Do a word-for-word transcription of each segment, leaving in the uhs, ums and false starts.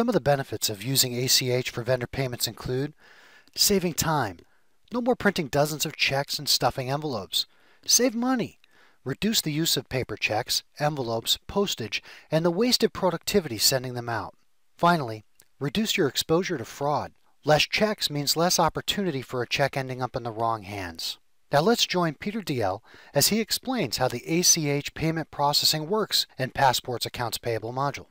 Some of the benefits of using A C H for vendor payments include saving time, no more printing dozens of checks and stuffing envelopes, save money, reduce the use of paper checks, envelopes, postage, and the wasted productivity sending them out. Finally, reduce your exposure to fraud. Less checks means less opportunity for a check ending up in the wrong hands. Now let's join Peter Dalziel as he explains how the A C H payment processing works in Passport's Accounts Payable module.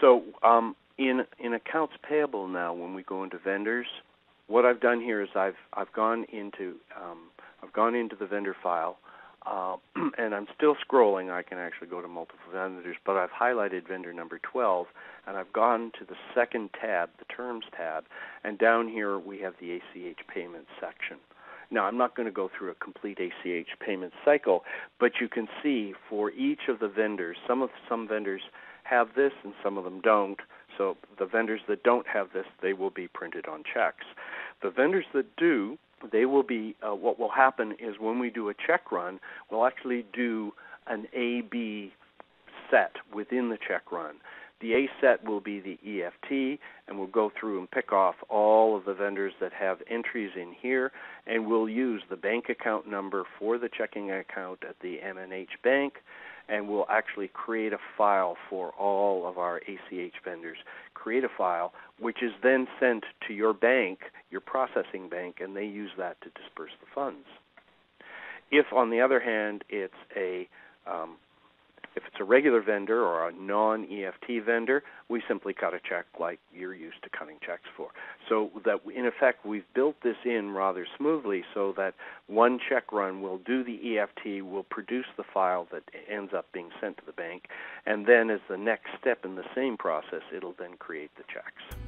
So um, in, in accounts payable now, when we go into vendors, what I've done here is I've, I've, gone, into, um, I've gone into the vendor file, uh, and I'm still scrolling. I can actually go to multiple vendors, but I've highlighted vendor number twelve, and I've gone to the second tab, the Terms tab, and down here we have the A C H Payments section. Now, I'm not going to go through a complete A C H payment cycle, but you can see for each of the vendors, some of some vendors have this and some of them don't. So the vendors that don't have this, they will be printed on checks. The vendors that do, they will be, uh, what will happen is when we do a check run, we'll actually do an A B set within the check run. The A set will be the E F T, and we'll go through and pick off all of the vendors that have entries in here, and we'll use the bank account number for the checking account at the M N H bank, and we'll actually create a file for all of our A C H vendors. Create a file, which is then sent to your bank, your processing bank, and they use that to disperse the funds. If, on the other hand, it's a um, If it's a regular vendor or a non-E F T vendor, we simply cut a check like you're used to cutting checks for. So that, in effect, we've built this in rather smoothly so that one check run will do the E F T, will produce the file that ends up being sent to the bank, and then as the next step in the same process, it'll then create the checks.